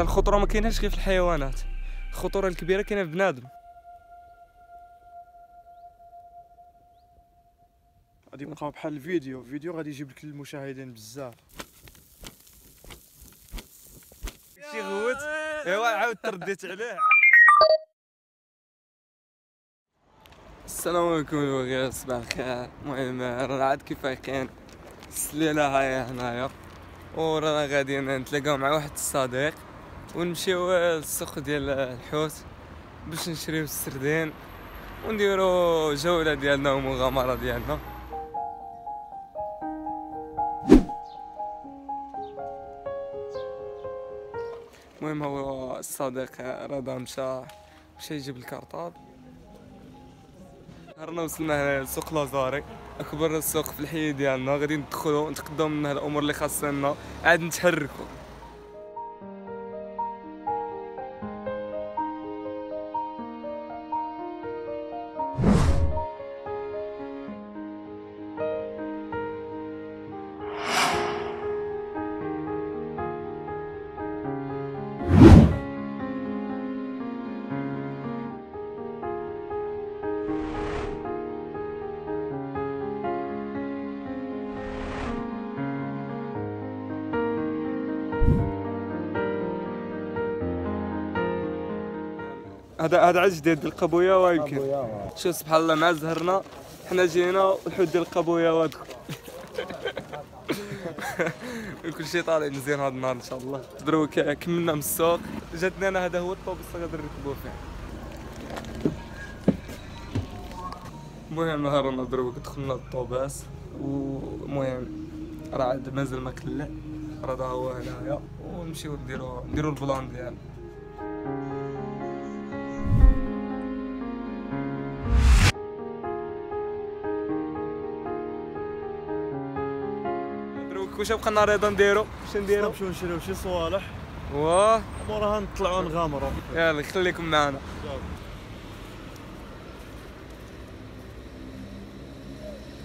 راه الخطوره ما كاينهاش غير في الحيوانات، الخطوره الكبيره كاينه في بنادم. غادي نبقاو بحال الفيديو، الفيديو غادي يجيب لك المشاهدين بزاف. شي غوت ايوا عاود ترديت عليه. السلام عليكم وغير صباح الخير. المهم رانا عاد كيف فايقين، السليله هاي هنايا، ورانا غادي نتلاقاو مع واحد الصديق ونمشيو للسوق ديال الحوت باش نشريو السردين ونديرو جولة ديالنا ومغامرة ديالنا. المهم هو الصديق رضا مشى يجيب الكرطاب. رانا وصلنا هنا لسوق لازاري، اكبر سوق في الحي ديالنا. غادي ندخلو نتقداو منه الامور اللي خاصنا لنا، عاد نتحركو. هذا عاد جديد القبويا، ويمكن شوف سبحان الله مع زهرنا حنا جينا الحوت ديال القبويا وهذا كل شيء طالع مزيان هذا النهار ان شاء الله. دروك كملنا من السوق، جاتنا انا هذا هو الطوبيس اللي غادي نركبوا فيه. المهم هرنا دروك دخلنا الطوبيس، والمهم راه عاد مازال ما كلع، راه هو هنايا ونمشيو نديرو البلان ديالنا. واش بقينا رضا نديرو؟ واش نديرو؟ نمشيو نشريو شي صوالح واه وراها نطلعو نغامرو. يلا خليكم معنا.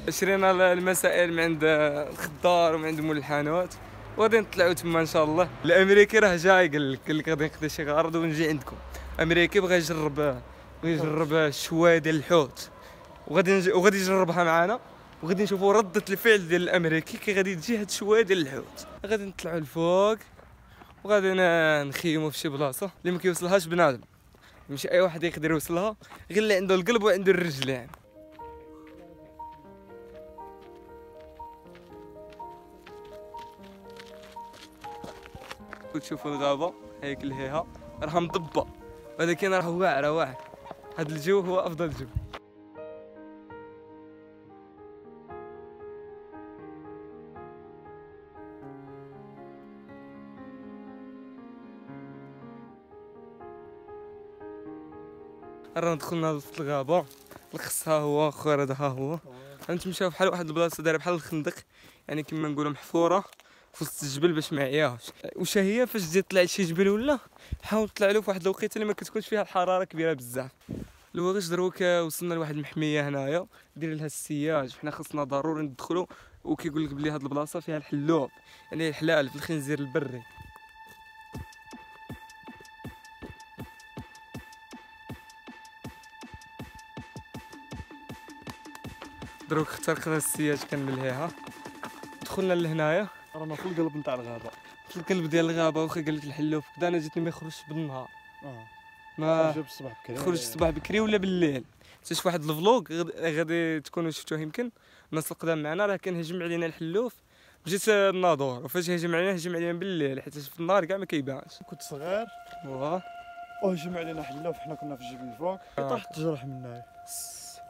شرينا المسائل من عند الخضار ومن عند مول الحانوت، وغادي نطلعو تما ان شاء الله. الامريكي راه جاي قال لك غادي نقضي شي غرض ونجي عندكم. امريكي بغى يجرب الشوايه ديال الحوت، وغادي يجربها معانا، وغادي نشوفوا ردة الفعل ديال الامريكي كي غادي تجي هاد الشوايه ديال الحوت. غادي نطلعوا لفوق وغادي نخيموا في شي بلاصه اللي ما كيوصلهاش بنادم، ماشي اي واحد يقدر يوصلها، غير اللي عنده القلب وعنده الرجلين. وتشوفوا الغابه هيك لهيها راها مطبه، ولكن راه واعره واعر. هاد الجو هو افضل جو. رانا دخلنا في الغابه، الخص ها هو خويا راه ها هو. غنتمشاو بحال واحد البلاصه دايره بحال الخندق، يعني كما نقولوا محفوره في وسط الجبل باش ما يعياهش. واش هي فاش تجي تطلع لشي جبل ولا حاول تطلع له في واحد الوقيته اللي ما كتكونش فيها الحراره كبيره بزاف. الوغيش دروك وصلنا لواحد المحميه هنايا دير لها السياج، حنا خصنا ضروري ندخلوا. وكيقول لك بلي هاد البلاصه فيها الحلوب، يعني الحلال في الخنزير البري. دروك اخترقنا السياج كنمليها، دخلنا لهنايا رانا في القلب نتاع الغابه، في القلب ديال الغابه. واخا قال لك الحلوف كدا انا جاتني ما يخرجش بالنهار، ما خرج الصباح بكري، خرج الصباح بكري ولا بالليل. شفت واحد الفلوغ غادي تكونوا شفتوه، يمكن الناس القدام معنا، راه كان هجم علينا الحلوف جيت الناظور، وفاش هجم علينا بالليل حيت في النهار كاع ما كيبانش. كنت صغير وهجم علينا حلوف، حنا كنا في الجبل الفوق، طاح تجرح منايا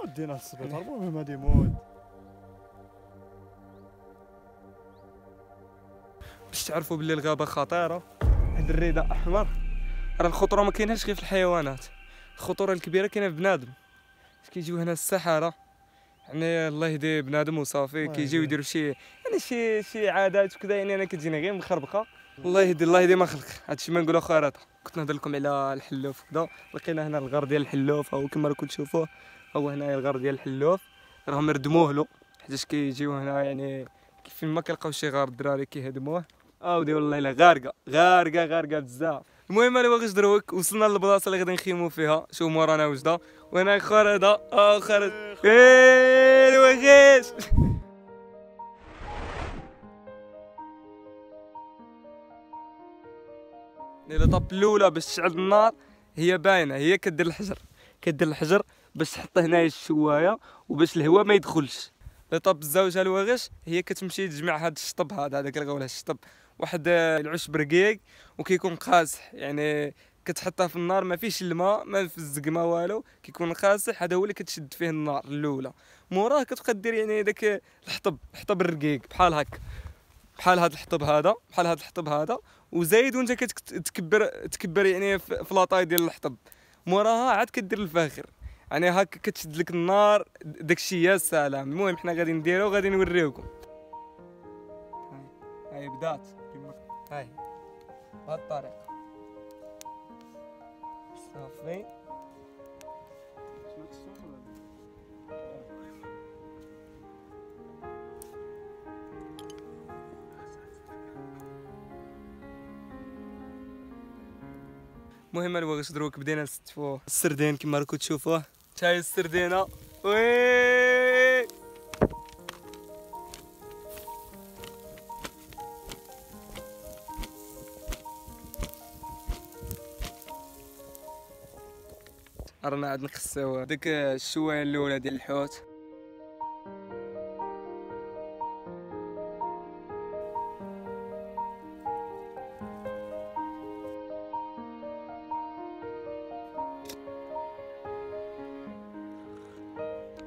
ودينا للسبيطار. المهم هادي موت. باش تعرفوا بلي الغابه خطيره، هاد الريده احمر، راه الخطوره ما كاينهاش غير في الحيوانات، الخطوره الكبيره كاينه في بنادم. كيجيو هنا السحره، يعني الله يهدي بنادم وصافي، كيجيو يديروا شي عادات وكذا، يعني انا كتجيني غير مخربقه. الله يهدي ما خلق هادشي، ما نقولوا خرطه. كنت نهضر لكم على الحلوف وكذا، لقينا هنا الغار ديال الحلوف، هو كما راكم تشوفوه هو هنايا الغار ديال الحلوف. راهم ردموه له حيتاش كيجيو هنا، يعني فين ما كيلقاو شي غار الدراري كيهدموه. اودي والله الا غارقه غارقه غارقه بزاف. المهم انا باغيش دروك وصلنا للبلاصه اللي غادي نخيمو فيها. شوف مورانا وجده وانا خرج هذا خرج الوغيش. الطاب الاولى باش تشعل النار هي باينه، هي كدير الحجر، كدير الحجر باش تحط هنايا الشوايه وباش الهواء ما يدخلش. الطاب الزوجه الوغيش هي كتمشي تجمع هذا الشطب، هذا هذاك اللي غاوله الشطب، واحد العشب رقيق وكيكون قاصح، يعني كتحطها في النار ما فيهش الماء ما في الزق ما والو، كيكون قاصح، هذا هو اللي كتشد فيه النار الاولى. موراه كتبقى دير يعني داك الحطب، الحطب الرقيق بحال هكا، بحال هذا الحطب هذا، بحال هذا الحطب هذا، وزايد وانت كتكبر تكبر يعني في لاطاي ديال الحطب. موراها عاد كدير الفاخر، يعني هكا كتشد لك النار داكشي. يا سلام. المهم حنا غادي نديرو وغادي نوريوكم. هاي بدات كيما هاي بهاد الطريقه صافي. المهم الوغيش دروك بدينا نستفوه السردين كما راكم تشوفوه، حتى هي السردينه وي. رانا عاد نقصيو ديك الشوايه الاولى ديال الحوت.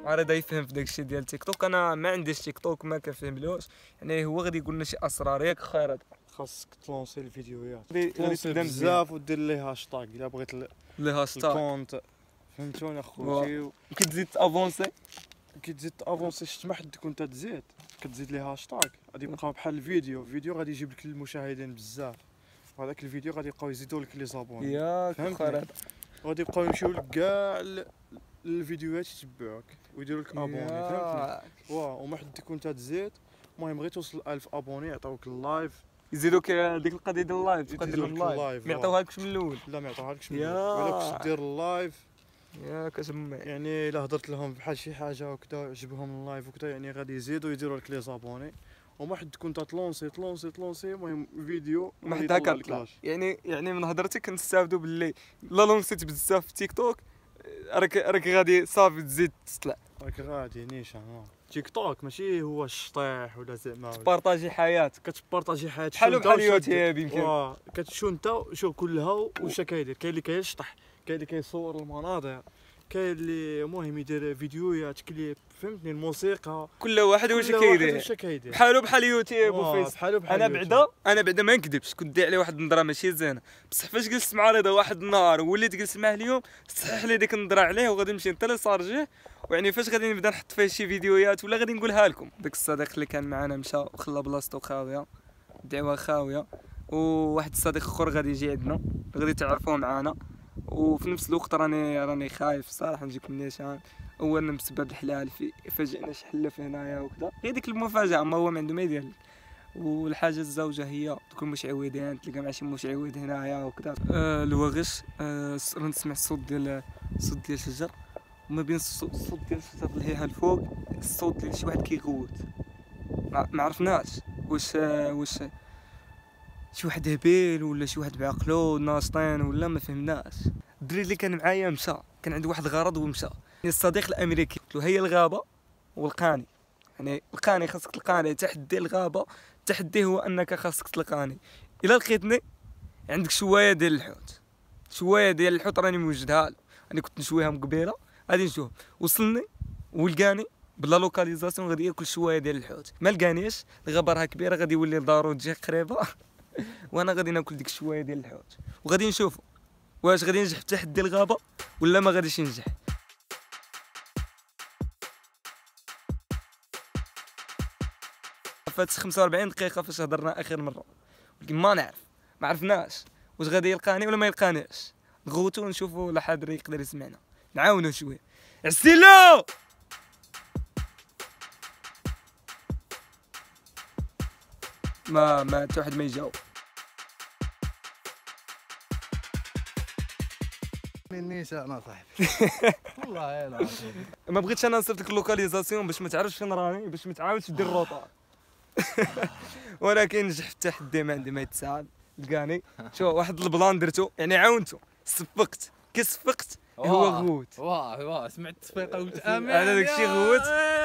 عارض يفهم في داكشي ديال تيك توك، انا ما عنديش تيك توك ما كنفهملوش، يعني هو غادي يقول لنا شي اسرار. ياك خير خاصك تلونسي الفيديوهات، تلونسي بزاف ودير ليه هاشتاغ الا بغيت لي هاشتاغ الكونت، فهمتوني اخوتي. وكتزيد تافونسي، كتزيد تافونسي شفت ما حدك وانت تزيد كتزيد لي هاشتاغ غادي يبقاو بحال الفيديو، الفيديو غادي يجيب لك المشاهدين بزاف، وهذاك الفيديو غادي يبقاو يزيدوا لك لي زابوني. ياك خير غادي يبقاو يمشيو لكاع الفيديوهات يتبعوك ويديروا لك ابوني، فهمتني؟ واه وما حد تكون تزيد. المهم غير توصل 1000 ابوني يعطوك اللايف، يزيدوك ديك القضيه ديال اللايف، تبقى دير اللايف. ما يعطوها لكش من الاول، لا ما يعطوها لكش من الاول، ولاكش دير اللايف. ياك اسمع يعني الا هضرت لهم بحال شي حاجه وكذا عجبهم اللايف وكذا، يعني غادي يزيدوا يديروا لك لي زابوني. وما حد تكون تلونسي تلونسي تلونسي، المهم فيديو ما حد هكا. يعني من هضرتك كنستافدوا باللي لا لونسيت بزاف في تيك توك راك غادي صافي تزيد تطلع، راك غادي نيشان. تيك توك ماشي هو الشطيح ولا زعما، تبارطاجي حياتك، كتبارطاجي حياتك بحال بحال يوتيوب يمكن. واه كتشوف انت شوف كلها واش كايدير. كاين اللي كيشطح، كاين اللي كيصور المناظر، كاين اللي المهم يدير فيديوهات كليب، فهمتني؟ الموسيقى، كل واحد واش كيدير بحالو بحال يوتيوب وفيس. انا بعدا ما نكذبش كنت داعي عليه واحد النظره ماشي زينه، بصح فاش جلست مع رضا واحد النهار وليت جلست معاه اليوم صحح لي ديك النظره عليه، وغادي نمشي نتليسارجيه، ويعني فاش غادي نبدا نحط فيه شي فيديوهات ولا غادي نقولها لكم. داك الصديق اللي كان معنا مشى وخلى بلاصتو خاويه، دعوه خاويه، وواحد الصديق اخر غادي يجي عندنا غادي تعرفوه معانا. وفي نفس الوقت راني خايف صراحه نجيك نيشان، اولا بسبب الحلال فاجئنا شي حلف هنايا وكذا، غير ديك المفاجاه ما هو ما عنده ما يدير لك. والحاجه الزوجه هي تكون المشعوذين، تلقى مع شي مشعوذ هنايا وكذا. الوغش نسمع الصوت ديال الشجر، وما بين الصوت ديال الشجر اللي هي الفوق الصوت ديال شي واحد كيغوت، ما عرفناش واش شي واحد هبيل ولا شي واحد بعقلو ناشطين ولا ما فهمناش. الدري اللي كان معايا مشى، كان عنده واحد الغرض ومشى. الصديق الامريكي قلت له هي الغابه ولقاني، يعني لقاني خاصك تلقاني. تحدي الغابه، التحدي هو انك خاصك تلقاني. الا لقيتني عندك شوايه ديال الحوت، شوايه ديال الحوت راني موجدها له، انا كنت نشويها من قبيله غادي نشوف. وصلني ولقاني بلا لوكاليزاسيون غادي ياكل شوايه ديال الحوت، ما لقانيش الغابه راه كبيره غادي يولي لدارو تجي قريبه وانا غادي ناكل ديك الشوايه ديال الحوت، وغادي نشوفو واش غادي ننجح في تحدي الغابه ولا ما غاديش ننجح. فات 45 دقيقه فاش هضرنا اخر مره، ولكن ما عرفناش واش غادي يلقاني ولا ما يلقانيش. نغوتو ونشوفو لا حد يقدر يسمعنا، نعاونو شويه. عسيلو ما حتى واحد ما يجاوب. منيش انا صاحبي والله العظيم. ما بغيتش انا نصيفط لك اللوكاليزاسيون باش ما تعرفش فين راني، باش ما تعاودش دير الروطه. ولكن نجح في التحدي، ما عندي ما يتساهل. لقاني شوف واحد البلان درتو، يعني عاونتو، صفقت كي صفقت هو غوت. واه سمعت التصفيقه قلت امين على داكشي غوت.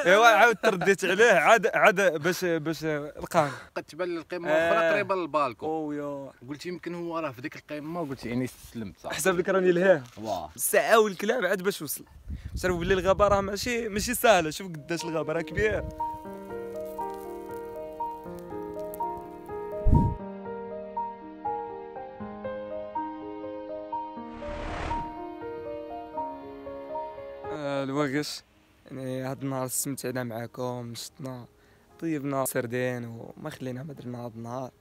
ايوا عاود ترديت عليه عاد باش لقاني. بقات تبان لي القمه اخرى قريبه للبالكو. قلت يمكن هو راه في ديك القمه، وقلت يعني استسلمت صح. حسب لك راني لهيه الساعه والكلاب عاد باش وصل. تعرفوا بلي الغابه راه ماشي سهله. شوف قداش الغابه راه كبير. الوغش يعني هاد النهار استمتعنا معاكم، نشطنا طيبنا سردين وما خلينا ما درنا هاد النهار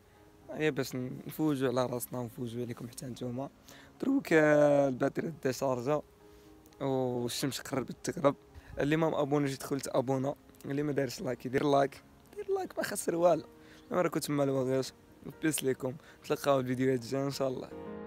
غير باش نفوجوا على راسنا ونفوجوا عليكم حتى نتوما. دروك الباتري ديشارجا والشمس قربت تغرب. اللي ما مابونيش يدخل تابونا، اللي ما دارش لايك يدير لايك، دير لايك ما خسر والو. انا راكم تما الوغش، بيس ليكم، نتلاقاو الفيديوهات الجايه ان شاء الله.